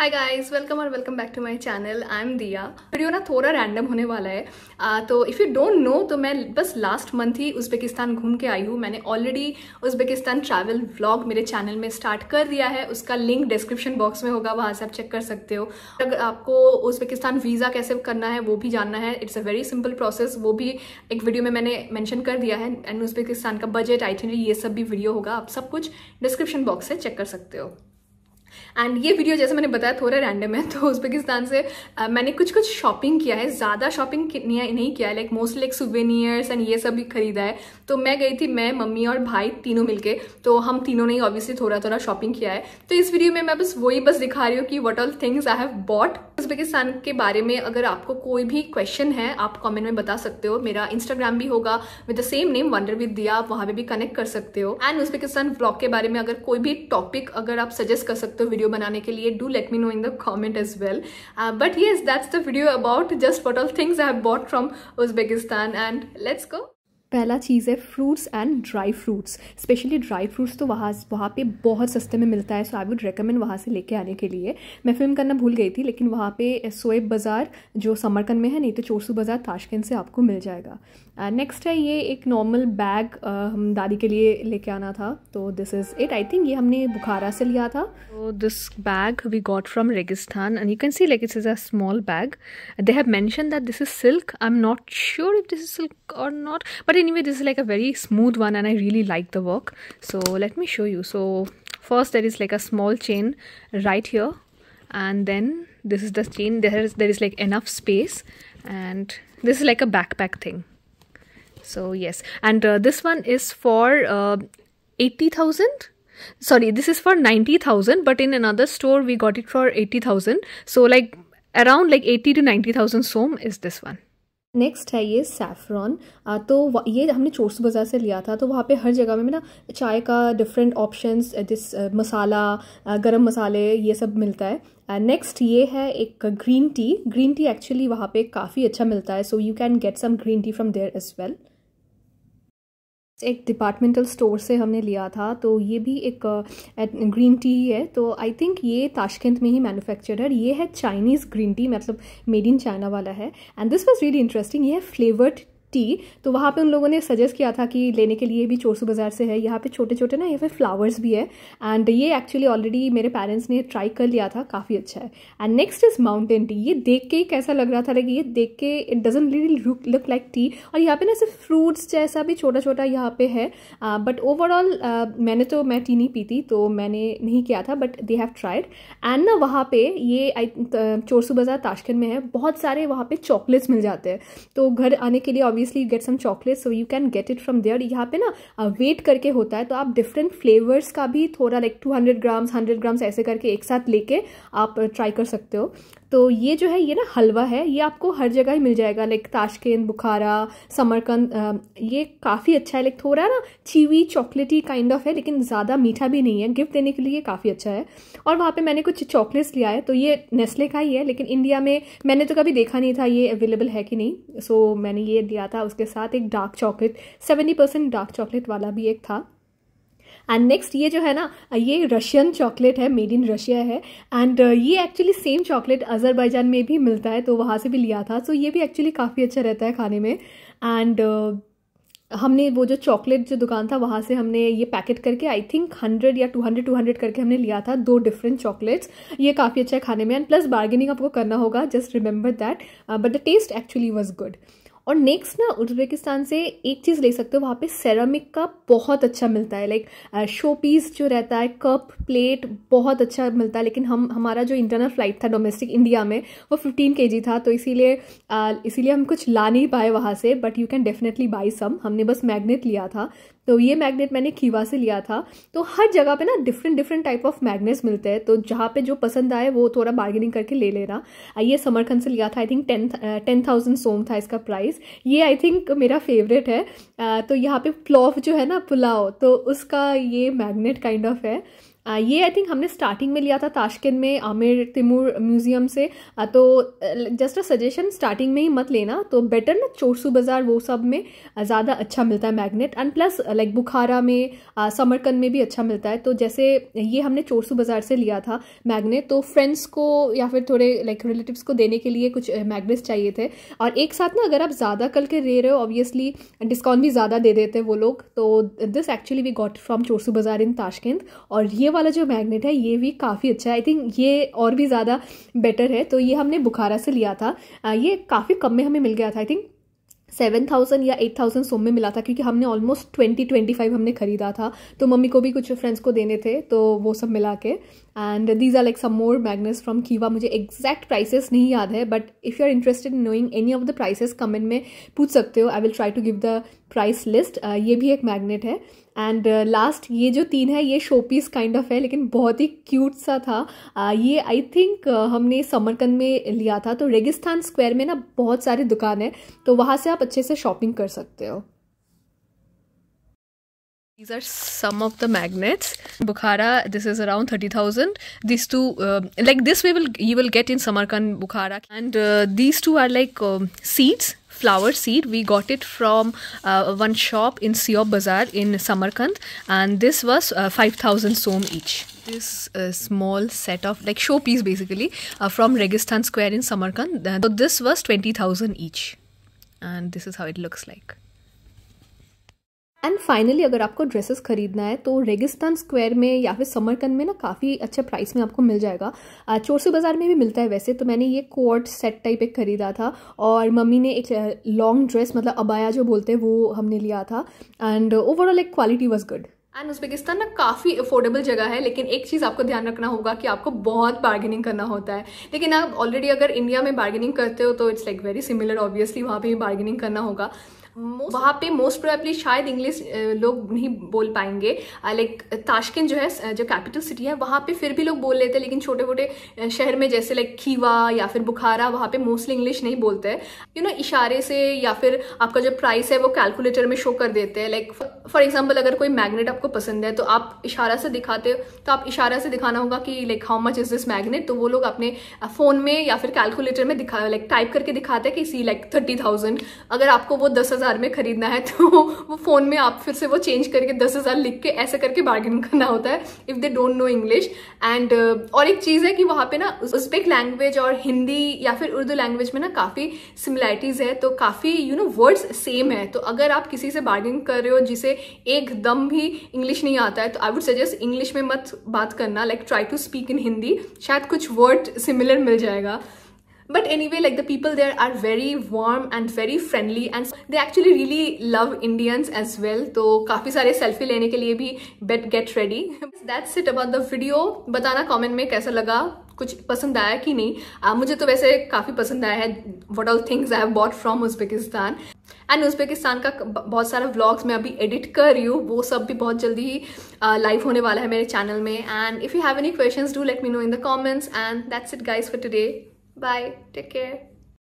हाय guys, welcome और welcome back to my channel. I am Diya. Video ना थोड़ा random होने वाला है तो इफ़ यू डोंट नो तो मैं बस लास्ट मंथ ही उज़्बेकिस्तान घूम के आई हूँ। मैंने ऑलरेडी उज़्बेकिस्तान ट्रैवल व्लॉग मेरे चैनल में स्टार्ट कर दिया है, उसका लिंक डिस्क्रिप्शन बॉक्स में होगा, वहाँ से आप चेक कर सकते हो। अगर आपको उज़्बेकिस्तान वीज़ा कैसे करना है वो भी जानना है, it's a very simple process, वो भी एक वीडियो में मैंने मेंशन कर दिया है। एंड उज़्बेकिस्तान का बजट, आइटिनरी, ये सब भी वीडियो होगा, आप सब कुछ डिस्क्रिप्शन बॉक्स से चेक कर सकते हो। एंड ये वीडियो जैसे मैंने बताया थोड़ा रैंडम है, तो उज़्बेकिस्तान से मैंने कुछ शॉपिंग किया है, ज़्यादा शॉपिंग नहीं किया है, like mostly like souvenirs and ये सब भी खरीदा है। तो मैं गई थी, मैं, मम्मी और भाई तीनों मिलके, तो हम तीनों ने ऑब्वियसली थोड़ा थोड़ा शॉपिंग किया है। तो इस वीडियो में मैं बस वही दिखा रही हूँ कि what all things I have bought. Uzbekistan के बारे में अगर आपको कोई भी क्वेश्चन है आप कॉमेंट में बता सकते हो। मेरा इंस्टाग्राम भी होगा with the same name, wonder with Diya, आप वहाँ पर भी कनेक्ट कर सकते हो। एंड उज़्बेकिस्तान व्लॉग के बारे में अगर कोई भी टॉपिक अगर आप सजेस्ट कर सकते हो वीडियो बनाने के लिए, do let me know in the comment as well. But yes, that's the video about just what all things I have bought from Uzbekistan, and let's go. पहला चीज़ है fruits and dry fruits, specially dry fruits तो वहाँ पे बहुत सस्ते में मिलता है, सो आई वुड रेकमेंड वहाँ से लेके आने के लिए। मैं फिल्म करना भूल गई थी, लेकिन वहाँ पे शोएब बाज़ार जो समरकंद में है, नहीं तो चोरसू बाज़ार ताशकंद से आपको मिल जाएगा। नेक्स्ट है ये एक नॉर्मल बैग, हम दादी के लिए लेके आना था, तो this is it. I think ये हमने बुखारा से लिया था। तो this bag we got from Registan and you can see like it's is a small bag. They have mention that this is silk, I am not sure if this is silk और not, but anyway this is like a very smooth one and I really like the work, so let me show you. So first there is like a small chain right here, and then this is the chain. There is like enough space, and this is like a backpack thing. So yes, and this one is for 80,000, sorry, this is for 90,000, but in another store we got it for 80,000, so like around like 80 to 90,000 som is this one. Next है ये saffron, तो ये हमने चोरसू बाज़ार से लिया था। तो वहाँ पे हर जगह में ना चाय का डिफरेंट ऑप्शंस, जिस मसाला, गरम मसाले, ये सब मिलता है। नेक्स्ट ये है एक green tea. Green tea actually वहाँ पे काफ़ी अच्छा मिलता है, so you can get some green tea from there as well. एक डिपार्टमेंटल स्टोर से हमने लिया था, तो ये भी एक ग्रीन टी है, तो आई थिंक ये ताशकंद में ही मैन्युफैक्चर्ड है। ये है चाइनीज़ ग्रीन टी, मतलब मेड इन चाइना वाला है। And this was really interesting, ये है फ्लेवर्ड टी। तो वहाँ पे उन लोगों ने सजेस्ट किया था कि लेने के लिए भी चोरसू बाज़ार से है। यहाँ पे छोटे छोटे ना ये फिर फ्लावर्स भी है, एंड ये एक्चुअली ऑलरेडी मेरे पेरेंट्स ने ट्राई कर लिया था, काफ़ी अच्छा है। And next is mountain tea. ये देख के ही कैसा लग रहा था, लेकिन ये देख के it doesn't really look like tea, और यहाँ पे ना सिर्फ फ्रूट्स जैसा भी छोटा छोटा यहाँ पे है। बट ओवरऑल मैं टी नहीं पीती, तो मैंने नहीं किया था, but they have tried. And ना वहाँ पे ये चोरसू बाज़ार ताशकंद में है, बहुत सारे वहाँ पे चॉकलेट्स मिल जाते हैं, तो घर आने के लिए obviously you get some chocolates, so you can get it from there. यहाँ पे ना वेट करके होता है, तो आप डिफरेंट फ्लेवर्स का भी थोड़ा लाइक 200 ग्राम्स 100 ग्राम्स ऐसे करके एक साथ लेके आप ट्राई कर सकते हो। तो ये जो है, ये ना हलवा है, ये आपको हर जगह ही मिल जाएगा, लाइक ताशकंद, बुखारा, समरकंद। ये काफ़ी अच्छा है, लाइक थोड़ा ना चीवी चॉकलेटी काइंड ऑफ है, लेकिन ज़्यादा मीठा भी नहीं है, गिफ्ट देने के लिए काफ़ी अच्छा है। और वहाँ पे मैंने कुछ चॉकलेट्स लिया है, तो ये नेस्ले का ही है, लेकिन इंडिया में मैंने तो कभी देखा नहीं था ये अवेलेबल है कि नहीं, सो मैंने ये लिया था। उसके साथ एक डार्क चॉकलेट, 70% डार्क चॉकलेट वाला भी एक था। एंड नेक्स्ट ये जो है ना, ये रशियन चॉकलेट है, मेड इन रशिया है, एंड ये एक्चुअली सेम चॉकलेट अज़रबैजान में भी मिलता है, तो वहाँ से भी लिया था। सो ये भी एक्चुअली काफ़ी अच्छा रहता है खाने में। एंड हमने वो जो चॉकलेट जो दुकान था वहाँ से हमने ये पैकेट करके आई थिंक 100 या 200 करके हमने लिया था, 2 डिफरेंट चॉकलेट्स। ये काफ़ी अच्छा है खाने में, एंड प्लस बार्गेनिंग आपको करना होगा, just remember that, but the taste actually was good. और नेक्स्ट ना उज़्बेकिस्तान से एक चीज़ ले सकते हो, वहाँ पे सेरामिक का बहुत अच्छा मिलता है, लाइक शो पीस जो रहता है, कप प्लेट बहुत अच्छा मिलता है। लेकिन हमारा जो इंटरनल फ्लाइट था डोमेस्टिक इंडिया में वो 15 kg था, तो इसीलिए हम कुछ ला नहीं पाए वहाँ से, but you can definitely buy some. हमने बस मैग्नेट लिया था, तो ये मैग्नेट मैंने खीवा से लिया था। तो हर जगह पे ना डिफरेंट टाइप ऑफ मैग्नेट्स मिलते हैं, तो जहाँ पे जो पसंद आए वो थोड़ा बार्गेनिंग करके ले लेना। ये समरकंद से लिया था, आई थिंक 10,000 सोम था इसका प्राइस। ये आई थिंक मेरा फेवरेट है। तो यहाँ पे प्लॉव जो है ना, पुलाव, तो उसका ये मैग्नेट काइंड ऑफ है। ये आई थिंक हमने स्टार्टिंग में लिया था ताशकंद में आमिर तिमूर म्यूज़ियम से, तो जस्ट अ सजेशन, स्टार्टिंग में ही मत लेना, तो बेटर ना चोरसू बाज़ार वो सब में ज़्यादा अच्छा मिलता है magnet, and plus like Bukhara में समरकंद में भी अच्छा मिलता है। तो जैसे ये हमने चोरसू बाज़ार से लिया था मैग्नेट, तो फ्रेंड्स को या फिर थोड़े लाइक रिलेटिव्स को देने के लिए कुछ मैग्नेट्स चाहिए थे, और एक साथ ना अगर आप ज़्यादा कल के ले रहे हो ऑब्वियसली डिस्काउंट भी ज़्यादा दे देते हैं वो लोग। तो this actually we got from Chorsu बाज़ार इन ताशकंद, और ये वाला जो मैग्नेट है ये भी काफ़ी अच्छा है, आई थिंक ये और भी ज़्यादा बेटर है। तो ये हमने बुखारा से लिया था, ये काफ़ी कम में हमें मिल गया था, आई थिंक 7,000 या 8,000 सो में मिला था, क्योंकि हमने ऑलमोस्ट 20-25 हमने ख़रीदा था, तो मम्मी को भी कुछ फ्रेंड्स को देने थे, तो वो सब मिला के। And these are like some more magnets from Khiva, मुझे एग्जैक्ट प्राइसेस नहीं याद है, but if you are interested in knowing any of the prices comment में पूछ सकते हो, I will try to give the price list. ये भी एक मैग्नेट है। एंड लास्ट ये जो तीन है ये शो पीस काइंड ऑफ है, लेकिन बहुत ही क्यूट सा था। ये आई थिंक हमने समरकंद में लिया था। तो रेगिस्तान स्क्वायर में ना बहुत सारी दुकान है, तो वहाँ से आप अच्छे से शॉपिंग कर सकते हो। These are some of the magnets. Bukhara, this is around 30,000. These two, like this, you will get in Samarkand, Bukhara, and these two are like seeds. Flower seed, we got it from one shop in Siob Bazaar in Samarkand, and this was 5,000 som each. This small set of like showpiece basically from Registan Square in Samarkand. So this was 20,000 each, and this is how it looks like. And finally अगर आपको dresses खरीदना है तो रेगिस्तान square में या फिर समरकंद में ना काफ़ी अच्छे प्राइस में आपको मिल जाएगा। चोरसू बाज़ार में भी मिलता है वैसे, तो मैंने ये कोट सेट टाइप एक ख़रीदा था, और मम्मी ने एक लॉन्ग ड्रेस मतलब अबाया जो बोलते हैं वो हमने लिया था। एंड ओवरऑल एक quality was good. And Uzbekistan ना काफ़ी अफोर्डेबल जगह है, लेकिन एक चीज़ आपको ध्यान रखना होगा कि आपको बहुत बार्गेनिंग करना होता है। लेकिन आप ऑलरेडी अगर इंडिया में बार्गेनिंग करते हो तो it's like very similar, obviously वहाँ पर भी बार्गेनिंग करना होगा। वहाँ पे मोस्ट प्रोबेबली शायद इंग्लिश लोग नहीं बोल पाएंगे, लाइक ताशकंद जो है जो कैपिटल सिटी है वहाँ पे फिर भी लोग बोल लेते हैं, लेकिन छोटे मोटे शहर में जैसे लाइक खीवा या फिर बुखारा वहाँ पे मोस्टली इंग्लिश नहीं बोलते हैं। यू नो इशारे से या फिर आपका जो प्राइस है वो कैलकुलेटर में शो कर देते हैं। लाइक फॉर एग्जाम्पल अगर कोई मैग्नेट आपको पसंद है तो आप इशारा से दिखाते हो, तो आप इशारा से दिखाना होगा कि like how much is this magnet, तो वो लोग अपने फ़ोन में या फिर कैलकुलेटर में दिखा लाइक टाइप करके दिखाते हैं कि सी लाइक 30,000। अगर आपको वो 10,000 में खरीदना है तो वो फ़ोन में आप फिर से वो चेंज करके 10,000 लिख के ऐसे करके बार्गेन करना होता है if they don't know English. And और एक चीज़ है कि वहाँ पे ना उज़्बेक लैंग्वेज और हिंदी या फिर उर्दू लैंग्वेज में ना काफ़ी सिमिलैरिटीज़ है, तो काफ़ी यू नो वर्ड्स सेम है। तो अगर आप किसी से बार्गेन कर रहे हो जिसे एकदम भी इंग्लिश नहीं आता है तो आई वुड सजेस्ट इंग्लिश में मत बात करना, like try to speak in Hindi, शायद कुछ वर्ड सिमिलर मिल जाएगा। But anyway, like the people there are very warm and very friendly, and they actually really love Indians as well. तो काफ़ी सारे सेल्फी लेने के लिए भी get ready. That's it about the video. बताना comment में कैसा लगा, कुछ पसंद आया कि नहीं। मुझे तो वैसे काफ़ी पसंद आया है what all things I have bought from Uzbekistan. And Uzbekistan का बहुत सारा व्लॉग्स मैं अभी एडिट कर रही हूँ, वो सब भी बहुत जल्दी ही लाइव होने वाला है मेरे चैनल में। And if you have any questions do let me know in the comments, and that's it guys for today. Bye. Take care.